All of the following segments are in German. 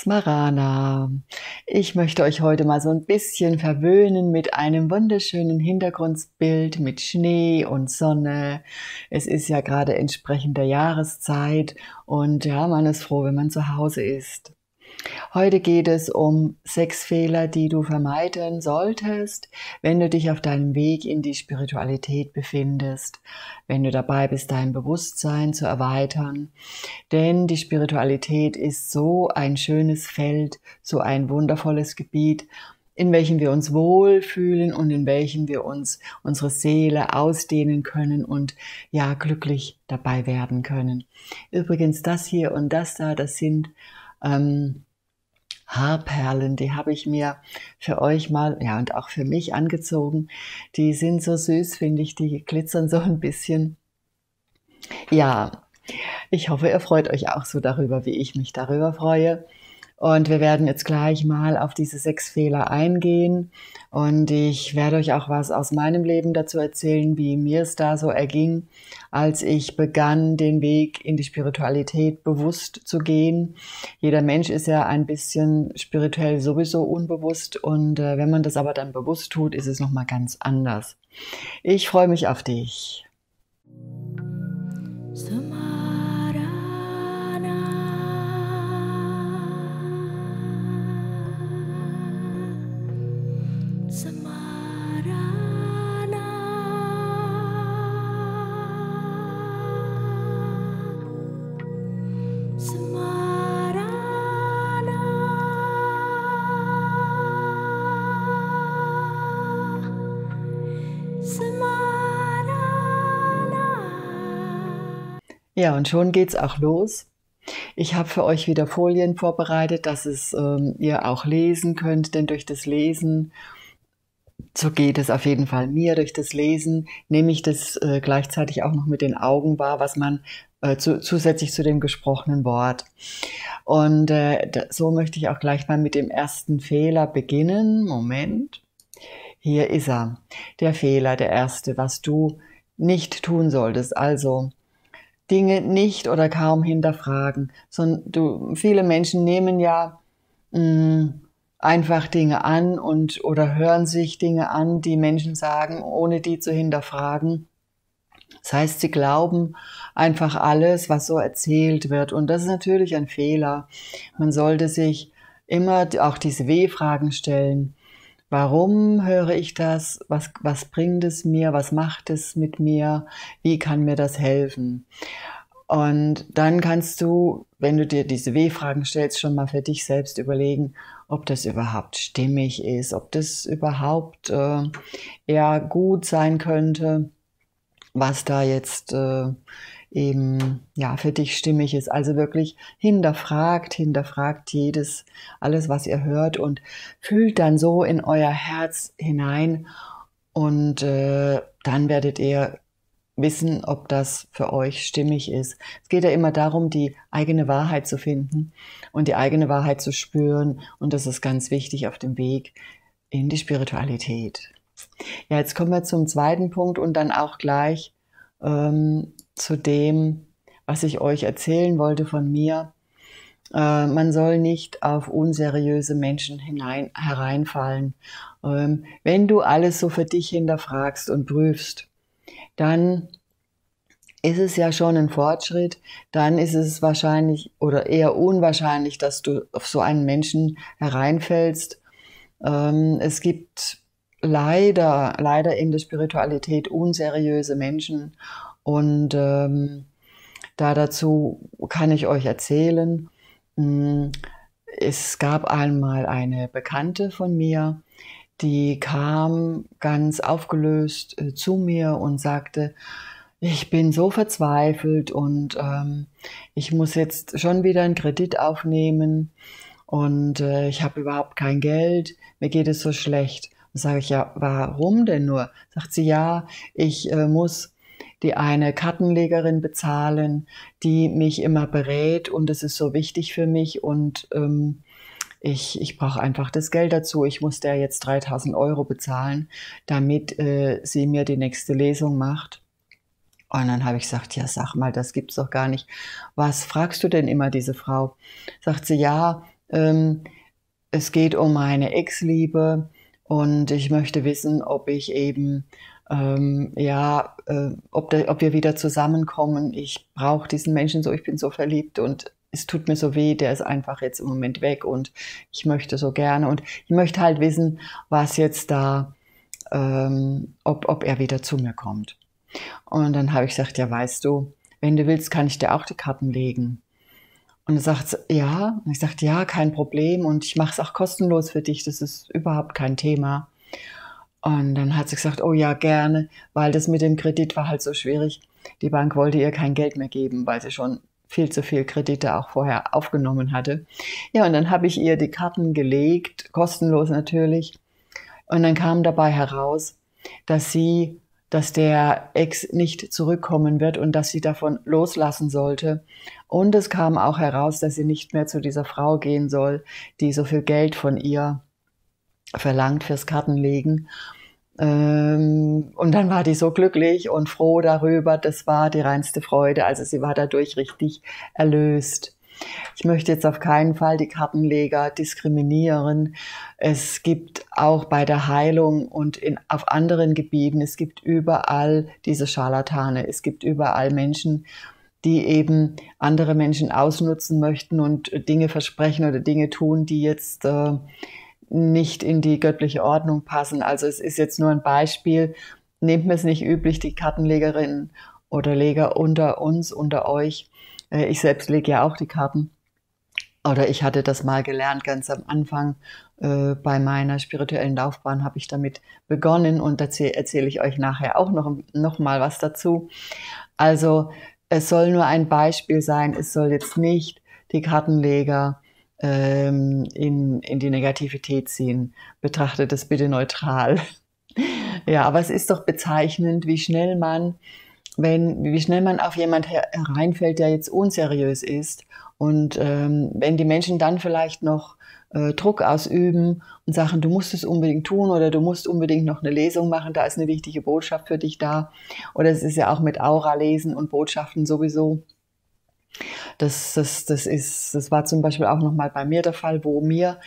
Smarana. Ich möchte euch heute mal so ein bisschen verwöhnen mit einem wunderschönen Hintergrundbild mit Schnee und Sonne. Es ist ja gerade entsprechend der Jahreszeit und ja, man ist froh, wenn man zu Hause ist. Heute geht es um 6 Fehler, die du vermeiden solltest, wenn du dich auf deinem Weg in die Spiritualität befindest, wenn du dabei bist, dein Bewusstsein zu erweitern. Denn die Spiritualität ist so ein schönes Feld, so ein wundervolles Gebiet, in welchem wir uns wohlfühlen und in welchem wir unsere Seele ausdehnen können und ja, glücklich dabei werden können. Übrigens, das hier und das da, das sind Haarperlen, die habe ich mir für euch mal, ja, und auch für mich angezogen. Die sind so süß, finde ich, die glitzern so ein bisschen. Ja, ich hoffe, ihr freut euch auch so darüber, wie ich mich darüber freue. Und wir werden jetzt gleich mal auf diese 6 Fehler eingehen. Und ich werde euch auch was aus meinem Leben dazu erzählen, wie mir es da so erging, als ich begann, den Weg in die Spiritualität bewusst zu gehen. Jeder Mensch ist ja ein bisschen spirituell sowieso unbewusst. Und wenn man das aber dann bewusst tut, ist es nochmal ganz anders. Ich freue mich auf dich. Ja, und schon geht's auch los. Ich habe für euch wieder Folien vorbereitet, dass ihr auch lesen könnt, denn durch das Lesen, so geht es auf jeden Fall mir, durch das Lesen nehme ich das gleichzeitig auch noch mit den Augen wahr, was man zusätzlich zu dem gesprochenen Wort. Und so möchte ich auch gleich mal mit dem ersten Fehler beginnen. Moment, hier ist er, der Fehler, der erste, was du nicht tun solltest. Also Dinge nicht oder kaum hinterfragen, sondern viele Menschen nehmen ja einfach Dinge an oder hören sich Dinge an, die Menschen sagen, ohne die zu hinterfragen. Das heißt, sie glauben einfach alles, was so erzählt wird. Und das ist natürlich ein Fehler. Man sollte sich immer auch diese W-Fragen stellen. Warum höre ich das? Was bringt es mir? Was macht es mit mir? Wie kann mir das helfen? Und dann kannst du, wenn du dir diese W-Fragen stellst, schon mal für dich selbst überlegen, ob das überhaupt stimmig ist, ob das überhaupt eher gut sein könnte, was da jetzt eben ja für dich stimmig ist. Also wirklich hinterfragt alles, was ihr hört, und fühlt dann so in euer Herz hinein, und dann werdet ihr wissen, ob das für euch stimmig ist. Es geht ja immer darum, die eigene Wahrheit zu finden und die eigene Wahrheit zu spüren, und das ist ganz wichtig auf dem Weg in die Spiritualität. Ja, jetzt kommen wir zum zweiten Punkt und dann auch gleich zu dem, was ich euch erzählen wollte von mir. Man soll nicht auf unseriöse Menschen hereinfallen. Wenn du alles so für dich hinterfragst und prüfst, dann ist es ja schon ein Fortschritt. Dann ist es wahrscheinlich oder eher unwahrscheinlich, dass du auf so einen Menschen hereinfällst. Es gibt leider in der Spiritualität unseriöse Menschen. Und dazu kann ich euch erzählen, es gab einmal eine Bekannte von mir, die kam ganz aufgelöst zu mir und sagte, ich bin so verzweifelt und ich muss jetzt schon wieder einen Kredit aufnehmen und ich habe überhaupt kein Geld, mir geht es so schlecht. Dann sage ich, ja, warum denn nur? Sagt sie, ja, ich muss die eine Kartenlegerin bezahlen, die mich immer berät, und es ist so wichtig für mich, und ich brauche einfach das Geld dazu. Ich muss der jetzt 3.000 Euro bezahlen, damit sie mir die nächste Lesung macht. Und dann habe ich gesagt, ja, sag mal, das gibt's doch gar nicht. Was fragst du denn immer diese Frau? Sagt sie, ja, Es geht um eine Ex-Liebe und ich möchte wissen, ob ich eben, ob wir wieder zusammenkommen. Ich brauche diesen Menschen so, ich bin so verliebt und es tut mir so weh, der ist einfach jetzt im Moment weg und ich möchte so gerne. Und ich möchte halt wissen, was jetzt da, ob er wieder zu mir kommt. Und dann habe ich gesagt, ja, weißt du, wenn du willst, kann ich dir auch die Karten legen. Und er sagt, ja. Und ich sagte, ja, kein Problem. Und ich mache es auch kostenlos für dich. Das ist überhaupt kein Thema. Und dann hat sie gesagt, oh ja, gerne. Weil das mit dem Kredit war halt so schwierig. Die Bank wollte ihr kein Geld mehr geben, weil sie schon viel zu viel Kredite auch vorher aufgenommen hatte. Ja, und dann habe ich ihr die Karten gelegt, kostenlos natürlich. Und dann kam dabei heraus, dass der Ex nicht zurückkommen wird und dass sie davon loslassen sollte. Und es kam auch heraus, dass sie nicht mehr zu dieser Frau gehen soll, die so viel Geld von ihr verlangt fürs Kartenlegen. Und dann war die so glücklich und froh darüber. Das war die reinste Freude. Also sie war dadurch richtig erlöst. Ich möchte jetzt auf keinen Fall die Kartenleger diskriminieren. Es gibt auch bei der Heilung und auf anderen Gebieten, es gibt überall diese Scharlatane. Es gibt überall Menschen, die eben andere Menschen ausnutzen möchten und Dinge versprechen oder Dinge tun, die jetzt nicht in die göttliche Ordnung passen. Also es ist jetzt nur ein Beispiel. Nehmt mir es nicht üblich, die Kartenlegerinnen oder Leger unter uns, unter euch. Ich selbst lege ja auch die Karten. Oder ich hatte das mal gelernt, ganz am Anfang bei meiner spirituellen Laufbahn habe ich damit begonnen und dazu erzähle ich euch nachher auch noch mal was dazu. Also es soll nur ein Beispiel sein, es soll jetzt nicht die Kartenleger in die Negativität ziehen. Betrachtet es bitte neutral. Ja, aber es ist doch bezeichnend, wie schnell man auf jemand hereinfällt, der jetzt unseriös ist. Und wenn die Menschen dann vielleicht noch Druck ausüben und sagen, du musst es unbedingt tun oder du musst unbedingt noch eine Lesung machen, da ist eine wichtige Botschaft für dich da. Oder es ist ja auch mit Aura lesen und Botschaften sowieso. Das war zum Beispiel auch nochmal bei mir der Fall, wo mir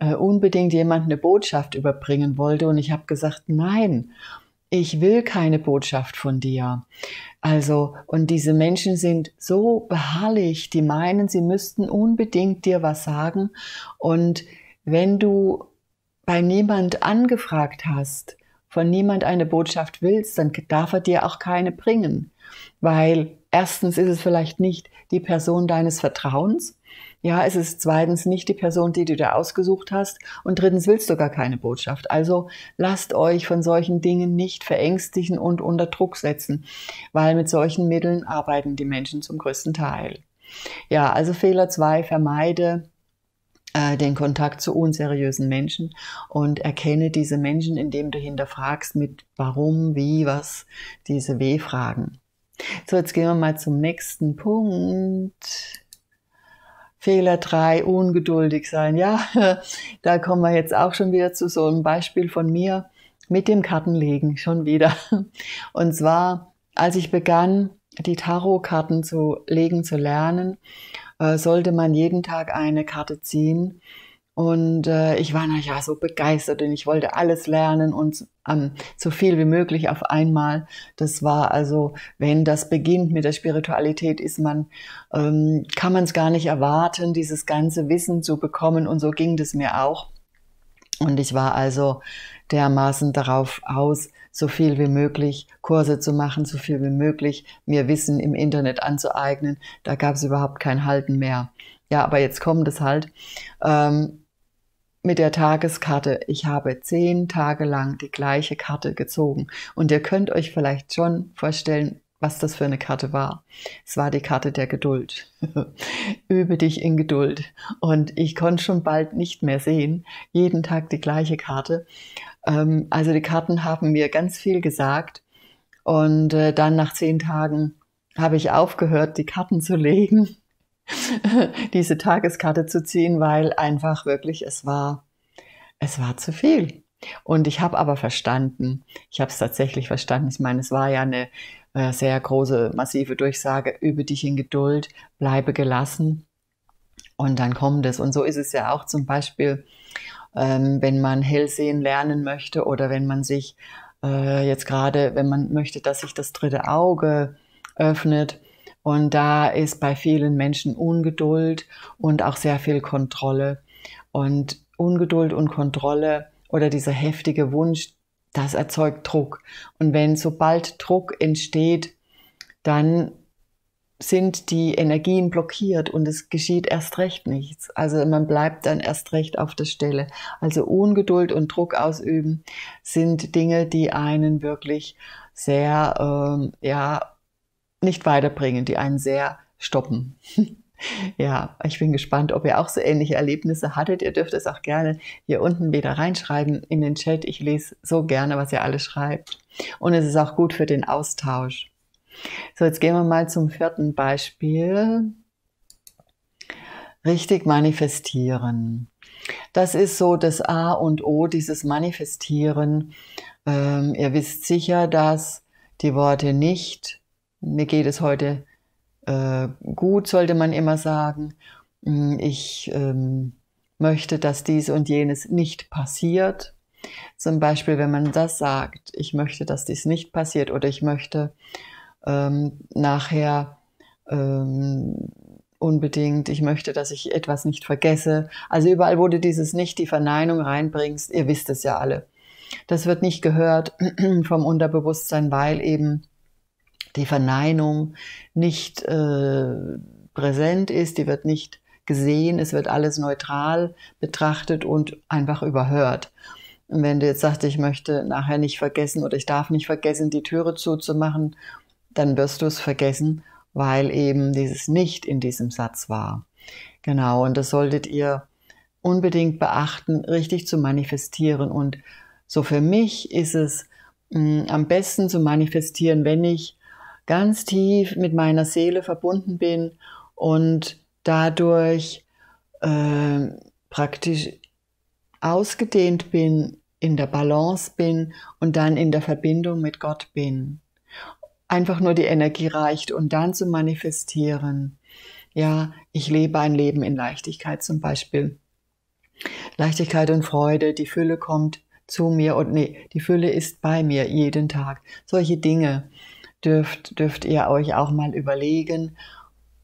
unbedingt jemand eine Botschaft überbringen wollte. Und ich habe gesagt, nein, ich will keine Botschaft von dir. Also, und diese Menschen sind so beharrlich, die meinen, sie müssten unbedingt dir was sagen. Und wenn du bei niemand angefragt hast, von niemand eine Botschaft willst, dann darf er dir auch keine bringen. Weil erstens ist es vielleicht nicht die Person deines Vertrauens. Ja, es ist zweitens nicht die Person, die du da ausgesucht hast. Und drittens willst du gar keine Botschaft. Also lasst euch von solchen Dingen nicht verängstigen und unter Druck setzen, weil mit solchen Mitteln arbeiten die Menschen zum größten Teil. Ja, also Fehler 2, vermeide den Kontakt zu unseriösen Menschen und erkenne diese Menschen, indem du hinterfragst mit warum, wie, was, diese W-Fragen. So, jetzt gehen wir mal zum nächsten Punkt. Fehler 3, ungeduldig sein. Ja, da kommen wir jetzt auch schon wieder zu so einem Beispiel von mir mit dem Kartenlegen, schon wieder. Und zwar, als ich begann, die Tarotkarten zu legen, zu lernen, sollte man jeden Tag eine Karte ziehen. Und ich war ja so begeistert und ich wollte alles lernen und so viel wie möglich auf einmal. Das war also, wenn das beginnt mit der Spiritualität, kann man es gar nicht erwarten, dieses ganze Wissen zu bekommen. Und so ging das mir auch. Und ich war also dermaßen darauf aus, so viel wie möglich Kurse zu machen, so viel wie möglich mir Wissen im Internet anzueignen. Da gab es überhaupt kein Halten mehr. Ja, aber jetzt kommt es halt. Mit der Tageskarte, ich habe 10 Tage lang die gleiche Karte gezogen. Und ihr könnt euch vielleicht schon vorstellen, was das für eine Karte war. Es war die Karte der Geduld. Übe dich in Geduld. Und ich konnte schon bald nicht mehr sehen. Jeden Tag die gleiche Karte. Also die Karten haben mir ganz viel gesagt. Und dann nach 10 Tagen habe ich aufgehört, die Karten zu legen, diese Tageskarte zu ziehen, weil einfach wirklich es war zu viel. Und ich habe aber verstanden, ich habe es tatsächlich verstanden. Ich meine, es war ja eine sehr große, massive Durchsage, übe dich in Geduld, bleibe gelassen. und dann kommt es. Und so ist es ja auch zum Beispiel, wenn man hellsehen lernen möchte oder wenn man sich jetzt gerade, wenn man möchte, dass sich das dritte Auge öffnet. Und da ist bei vielen Menschen Ungeduld und auch sehr viel Kontrolle. Und Ungeduld und Kontrolle oder dieser heftige Wunsch, das erzeugt Druck. Und wenn sobald Druck entsteht, dann sind die Energien blockiert und es geschieht erst recht nichts. Also man bleibt dann erst recht auf der Stelle. Also Ungeduld und Druck ausüben sind Dinge, die einen wirklich sehr, ja, nicht weiterbringen, die einen sehr stoppen. Ja, ich bin gespannt, ob ihr auch so ähnliche Erlebnisse hattet. Ihr dürft es auch gerne hier unten wieder reinschreiben in den Chat. Ich lese so gerne, was ihr alle schreibt. Und es ist auch gut für den Austausch. So, jetzt gehen wir mal zum vierten Beispiel. Richtig manifestieren. Das ist so das A und O, dieses Manifestieren. Ihr wisst sicher, dass die Worte nicht, mir geht es heute gut, sollte man immer sagen, ich möchte, dass dies und jenes nicht passiert. Zum Beispiel, wenn man das sagt, ich möchte, dass dies nicht passiert oder ich möchte nachher unbedingt, ich möchte, dass ich etwas nicht vergesse. Also überall, wo du dieses Nicht, die Verneinung reinbringst, ihr wisst es ja alle. Das wird nicht gehört vom Unterbewusstsein, weil eben die Verneinung nicht präsent ist, die wird nicht gesehen, es wird alles neutral betrachtet und einfach überhört. Und wenn du jetzt sagst, ich möchte nachher nicht vergessen oder ich darf nicht vergessen, die Türe zuzumachen, dann wirst du es vergessen, weil eben dieses Nicht in diesem Satz war. Genau, und das solltet ihr unbedingt beachten, richtig zu manifestieren. Und so für mich ist es am besten zu manifestieren, wenn ich ganz tief mit meiner Seele verbunden bin und dadurch praktisch ausgedehnt bin, in der Balance bin und dann in der Verbindung mit Gott bin. Einfach nur die Energie reicht und dann zu manifestieren. Ja, ich lebe ein Leben in Leichtigkeit zum Beispiel. Leichtigkeit und Freude, die Fülle kommt zu mir und nee, die Fülle ist bei mir jeden Tag. Solche Dinge dürft ihr euch auch mal überlegen.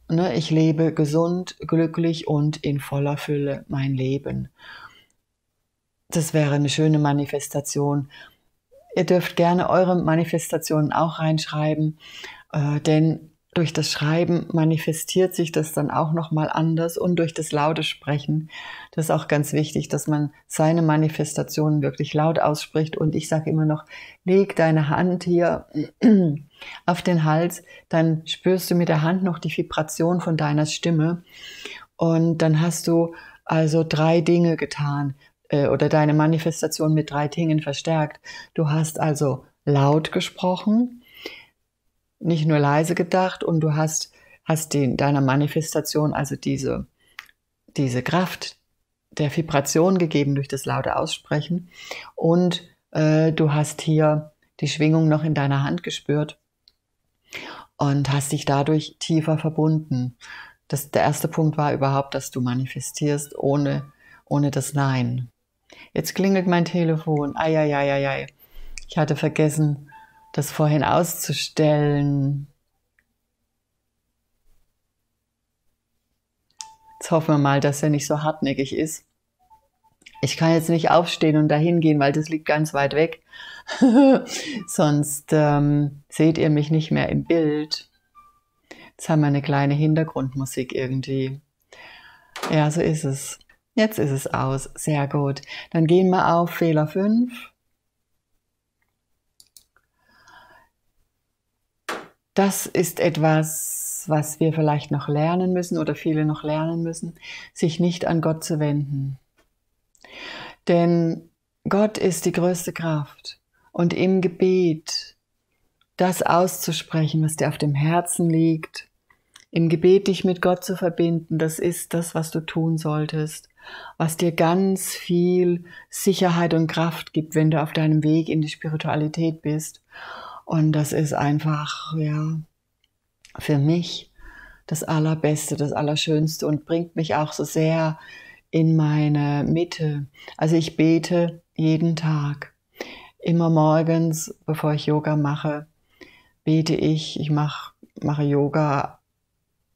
Ne, ich lebe gesund, glücklich und in voller Fülle mein Leben. Das wäre eine schöne Manifestation. Ihr dürft gerne eure Manifestationen auch reinschreiben, denn durch das Schreiben manifestiert sich das dann auch nochmal anders und durch das laute Sprechen. Das ist auch ganz wichtig, dass man seine Manifestationen wirklich laut ausspricht. Und ich sage immer noch, leg deine Hand hier auf den Hals, dann spürst du mit der Hand noch die Vibration von deiner Stimme. Und dann hast du also 3 Dinge getan oder deine Manifestation mit 3 Dingen verstärkt. Du hast also laut gesprochen, nicht nur leise gedacht und du hast in deiner Manifestation also diese Kraft der Vibration gegeben durch das laute Aussprechen und du hast hier die Schwingung noch in deiner Hand gespürt und hast dich dadurch tiefer verbunden. Der erste Punkt war überhaupt, dass du manifestierst ohne das Nein. Jetzt klingelt mein Telefon. Eieieiei. Ich hatte vergessen, das vorhin auszustellen. Jetzt hoffen wir mal, dass er nicht so hartnäckig ist. Ich kann jetzt nicht aufstehen und dahin gehen, weil das liegt ganz weit weg. Sonst seht ihr mich nicht mehr im Bild. Jetzt haben wir eine kleine Hintergrundmusik irgendwie. Ja, so ist es. Jetzt ist es aus. Sehr gut. Dann gehen wir auf Fehler 5. Das ist etwas, was wir vielleicht noch lernen müssen oder viele noch lernen müssen, sich nicht an Gott zu wenden. Denn Gott ist die größte Kraft und im Gebet das auszusprechen, was dir auf dem Herzen liegt, im Gebet dich mit Gott zu verbinden, das ist das, was du tun solltest, was dir ganz viel Sicherheit und Kraft gibt, wenn du auf deinem Weg in die Spiritualität bist. Und das ist einfach, ja, für mich das Allerbeste, das Allerschönste und bringt mich auch so sehr in meine Mitte. Also ich bete jeden Tag. Immer morgens, bevor ich Yoga mache, bete ich. Ich mache Yoga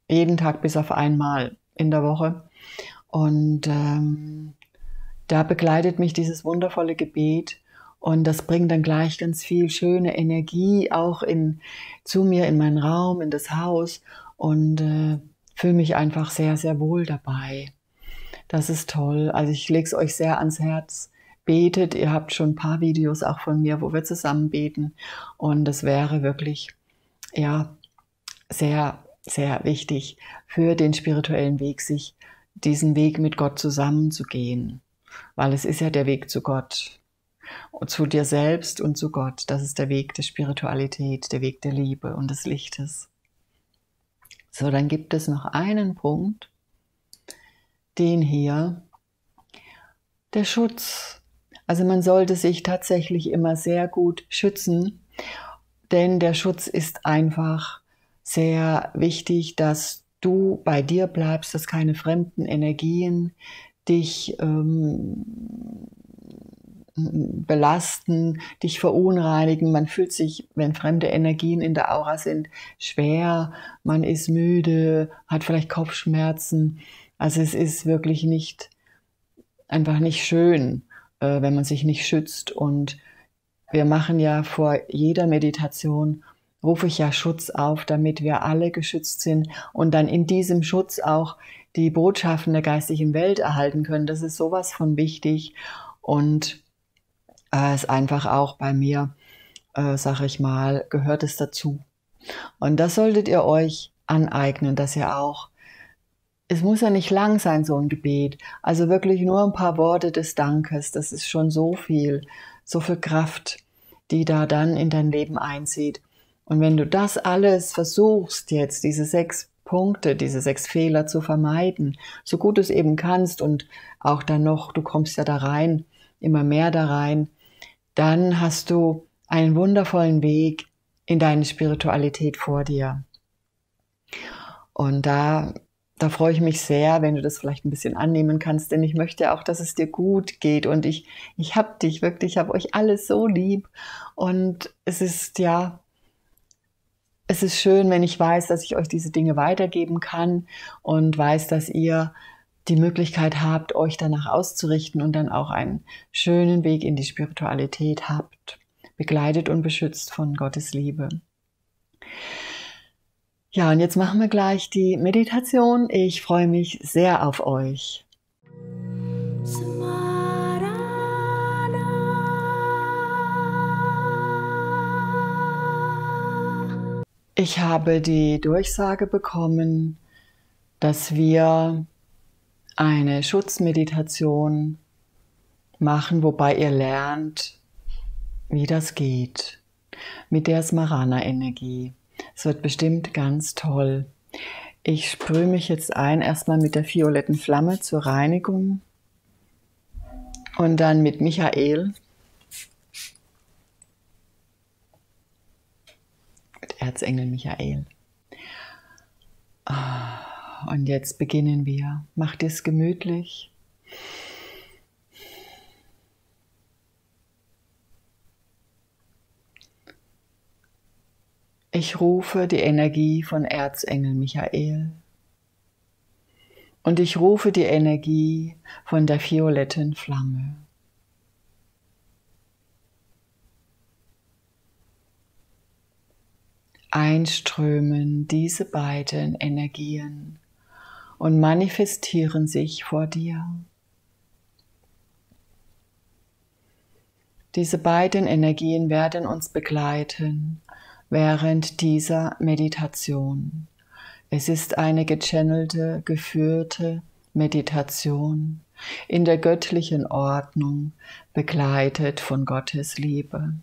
jeden Tag bis auf einmal in der Woche. Und da begleitet mich dieses wundervolle Gebet. Und das bringt dann gleich ganz viel schöne Energie auch zu mir, in meinen Raum, in das Haus und fühle mich einfach sehr, sehr wohl dabei. Das ist toll. Also ich lege es euch sehr ans Herz. Betet. Ihr habt schon ein paar Videos auch von mir, wo wir zusammen beten. Und das wäre wirklich, ja, sehr, sehr wichtig für den spirituellen Weg, sich diesen Weg mit Gott zusammenzugehen. Weil es ist ja der Weg zu Gott. Zu dir selbst und zu Gott. Das ist der Weg der Spiritualität, der Weg der Liebe und des Lichtes. So, dann gibt es noch einen Punkt, den hier, der Schutz. Also man sollte sich tatsächlich immer sehr gut schützen, denn der Schutz ist einfach sehr wichtig, dass du bei dir bleibst, dass keine fremden Energien dich belasten, dich verunreinigen. Man fühlt sich, wenn fremde Energien in der Aura sind, schwer, man ist müde, hat vielleicht Kopfschmerzen. Also es ist wirklich einfach nicht schön, wenn man sich nicht schützt. Und wir machen ja vor jeder Meditation, rufe ich ja Schutz auf, damit wir alle geschützt sind und dann in diesem Schutz auch die Botschaften der geistigen Welt erhalten können. Das ist sowas von wichtig und ist einfach auch bei mir, sag ich mal, gehört es dazu. Und das solltet ihr euch aneignen, dass ihr auch, es muss ja nicht lang sein, so ein Gebet, also wirklich nur ein paar Worte des Dankes, das ist schon so viel Kraft, die da dann in dein Leben einzieht. Und wenn du das alles versuchst jetzt, diese 6 Punkte, diese 6 Fehler zu vermeiden, so gut du es eben kannst und auch dann noch, du kommst ja da rein, immer mehr da rein, dann hast du einen wundervollen Weg in deine Spiritualität vor dir. Und da freue ich mich sehr, wenn du das vielleicht ein bisschen annehmen kannst, denn ich möchte auch, dass es dir gut geht und ich habe dich wirklich, ich habe euch alles so lieb und es ist schön, wenn ich weiß, dass ich euch diese Dinge weitergeben kann und weiß, dass ihr die Möglichkeit habt, euch danach auszurichten und dann auch einen schönen Weg in die Spiritualität habt, begleitet und beschützt von Gottes Liebe. Ja, und jetzt machen wir gleich die Meditation. Ich freue mich sehr auf euch. Ich habe die Durchsage bekommen, dass wir eine Schutzmeditation machen, wobei ihr lernt, wie das geht, mit der Smarana-Energie. Es wird bestimmt ganz toll. Ich sprühe mich jetzt ein, erstmal mit der violetten Flamme zur Reinigung und dann mit Michael, mit Erzengel Michael. Und jetzt beginnen wir. Macht es gemütlich. Ich rufe die Energie von Erzengel Michael und ich rufe die Energie von der violetten Flamme. Einströmen diese beiden Energien und manifestieren sich vor dir. Diese beiden Energien werden uns begleiten während dieser Meditation. Es ist eine gechannelte, geführte Meditation in der göttlichen Ordnung, begleitet von Gottes Liebe.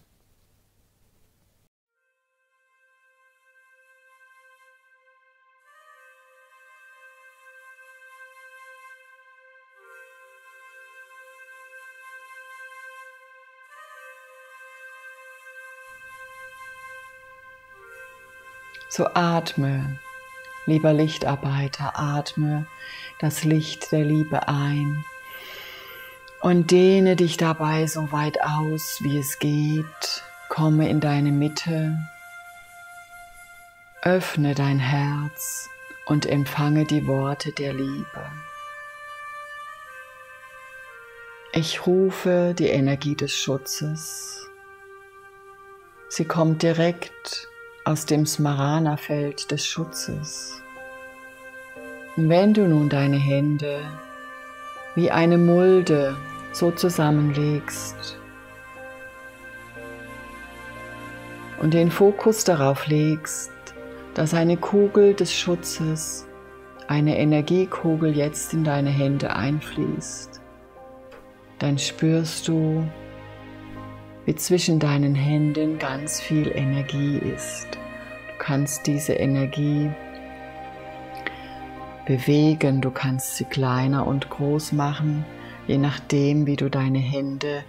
So atme Lieber Lichtarbeiter, atme das Licht der Liebe ein und dehne dich dabei so weit aus, wie es geht. Komme in deine Mitte, öffne dein Herz und empfange die Worte der Liebe. Ich rufe die Energie des Schutzes. Sie kommt direkt aus dem Smarana-Feld des Schutzes. Wenn du nun deine Hände wie eine Mulde so zusammenlegst und den Fokus darauf legst, dass eine Kugel des Schutzes, eine Energiekugel jetzt in deine Hände einfließt, dann spürst du, wie zwischen deinen Händen ganz viel Energie ist. Du kannst diese Energie bewegen, du kannst sie kleiner und groß machen, je nachdem, wie du deine Hände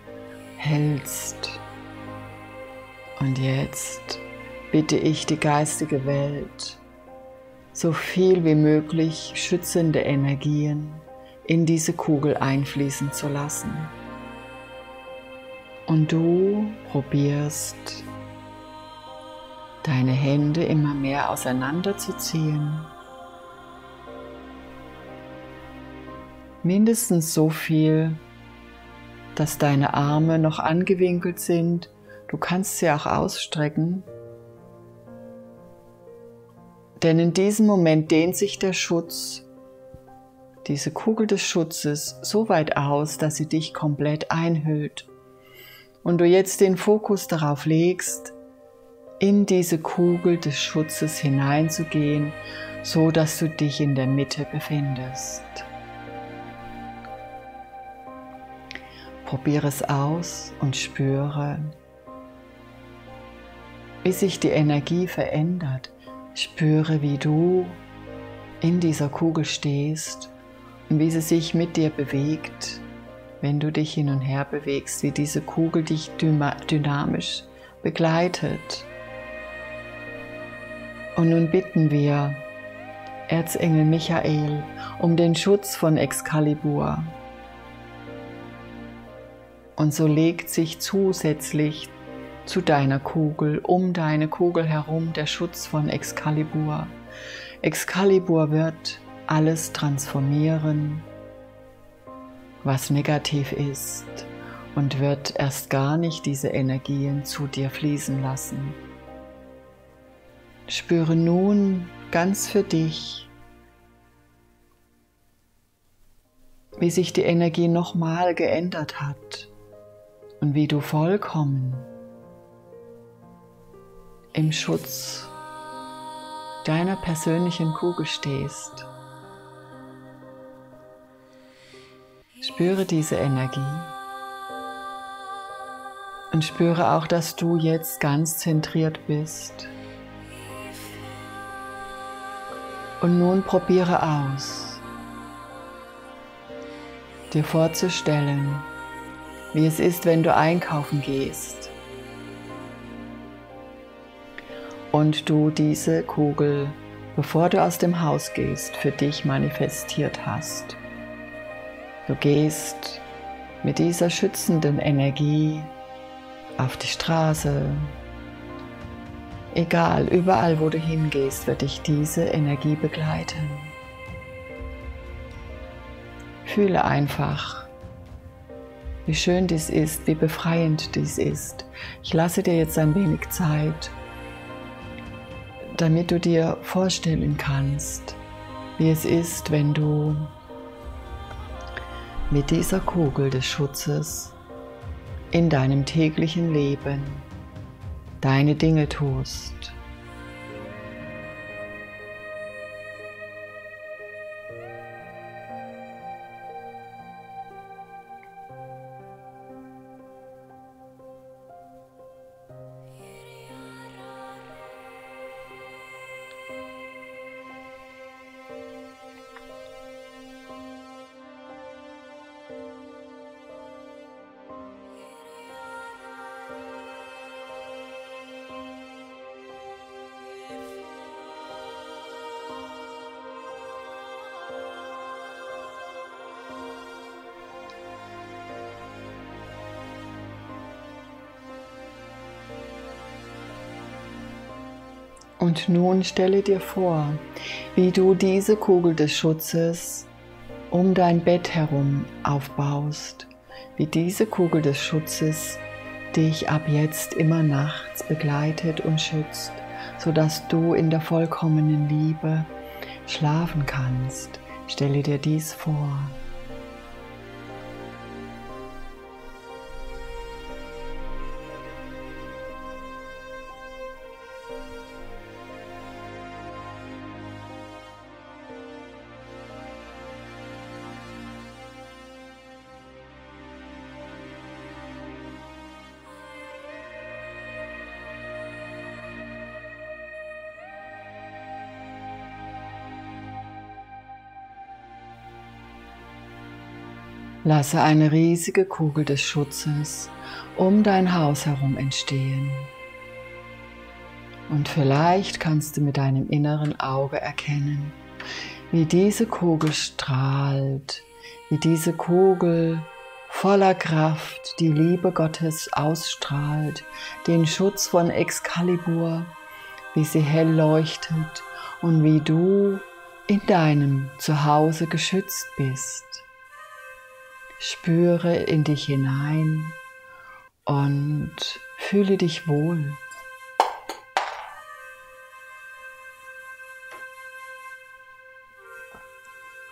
hältst. Und jetzt bitte ich die geistige Welt, so viel wie möglich schützende Energien in diese Kugel einfließen zu lassen. Und du probierst, deine Hände immer mehr auseinanderzuziehen. Mindestens so viel, dass deine Arme noch angewinkelt sind. Du kannst sie auch ausstrecken. Denn in diesem Moment dehnt sich der Schutz, diese Kugel des Schutzes, so weit aus, dass sie dich komplett einhüllt und du jetzt den Fokus darauf legst, in diese Kugel des Schutzes hineinzugehen, so dass du dich in der Mitte befindest. Probiere es aus und spüre, wie sich die Energie verändert. Spüre, wie du in dieser Kugel stehst und wie sie sich mit dir bewegt, wenn du dich hin und her bewegst, wie diese Kugel dich dynamisch begleitet. Und nun bitten wir Erzengel Michael um den Schutz von Excalibur. Und so legt sich zusätzlich zu deiner Kugel, um deine Kugel herum, der Schutz von Excalibur. Excalibur wird alles transformieren, was negativ ist, und wird erst gar nicht diese Energien zu dir fließen lassen. Spüre nun ganz für dich, wie sich die Energie nochmal geändert hat und wie du vollkommen im Schutz deiner persönlichen Kugel stehst. Spüre diese Energie und spüre auch, dass du jetzt ganz zentriert bist. Und nun probiere aus, dir vorzustellen, wie es ist, wenn du einkaufen gehst und du diese Kugel, bevor du aus dem Haus gehst, für dich manifestiert hast. Du gehst mit dieser schützenden Energie auf die Straße. Egal, überall wo du hingehst, wird dich diese Energie begleiten. Fühle einfach, wie schön dies ist, wie befreiend dies ist. Ich lasse dir jetzt ein wenig Zeit, damit du dir vorstellen kannst, wie es ist, wenn du mit dieser Kugel des Schutzes in deinem täglichen Leben deine Dinge tust. Und nun stelle dir vor, wie du diese Kugel des Schutzes um dein Bett herum aufbaust, wie diese Kugel des Schutzes dich ab jetzt immer nachts begleitet und schützt, sodass du in der vollkommenen Liebe schlafen kannst. Stelle dir dies vor. Lasse eine riesige Kugel des Schutzes um dein Haus herum entstehen. Und vielleicht kannst du mit deinem inneren Auge erkennen, wie diese Kugel strahlt, wie diese Kugel voller Kraft die Liebe Gottes ausstrahlt, den Schutz von Excalibur, wie sie hell leuchtet und wie du in deinem Zuhause geschützt bist. Spüre in dich hinein und fühle dich wohl.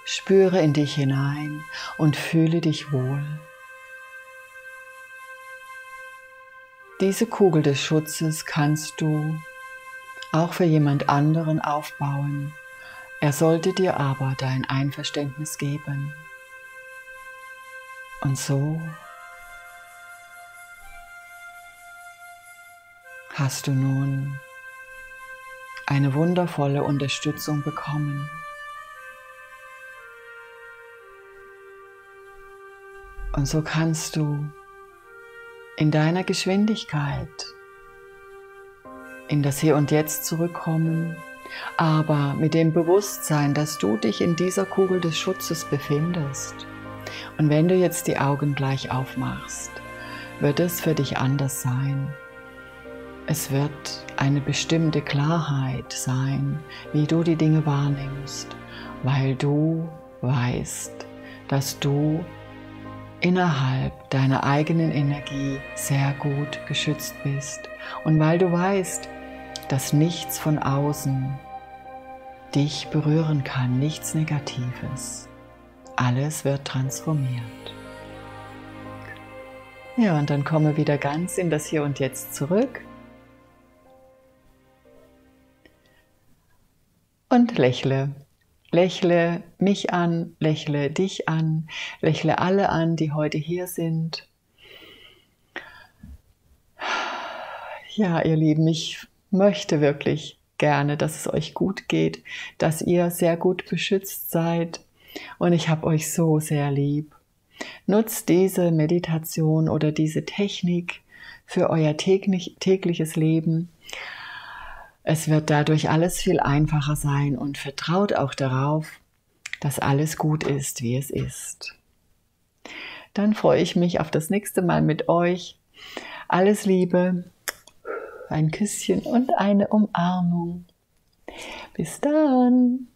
Spüre in dich hinein und fühle dich wohl. Diese Kugel des Schutzes kannst du auch für jemand anderen aufbauen. Er sollte dir aber dein Einverständnis geben. Und so hast du nun eine wundervolle Unterstützung bekommen. Und so kannst du in deiner Geschwindigkeit in das Hier und Jetzt zurückkommen, aber mit dem Bewusstsein, dass du dich in dieser Kugel des Schutzes befindest. Und wenn du jetzt die Augen gleich aufmachst, wird es für dich anders sein. Es wird eine bestimmte Klarheit sein, wie du die Dinge wahrnimmst, weil du weißt, dass du innerhalb deiner eigenen Energie sehr gut geschützt bist. Und weil du weißt, dass nichts von außen dich berühren kann, nichts Negatives. Alles wird transformiert. Ja, und dann komme wieder ganz in das Hier und Jetzt zurück. Und lächle. Lächle mich an, lächle dich an, lächle alle an, die heute hier sind. Ja, ihr Lieben, ich möchte wirklich gerne, dass es euch gut geht, dass ihr sehr gut beschützt seid. Und ich habe euch so sehr lieb. Nutzt diese Meditation oder diese Technik für euer tägliches Leben. Es wird dadurch alles viel einfacher sein und vertraut auch darauf, dass alles gut ist, wie es ist. Dann freue ich mich auf das nächste Mal mit euch. Alles Liebe, ein Küsschen und eine Umarmung. Bis dann!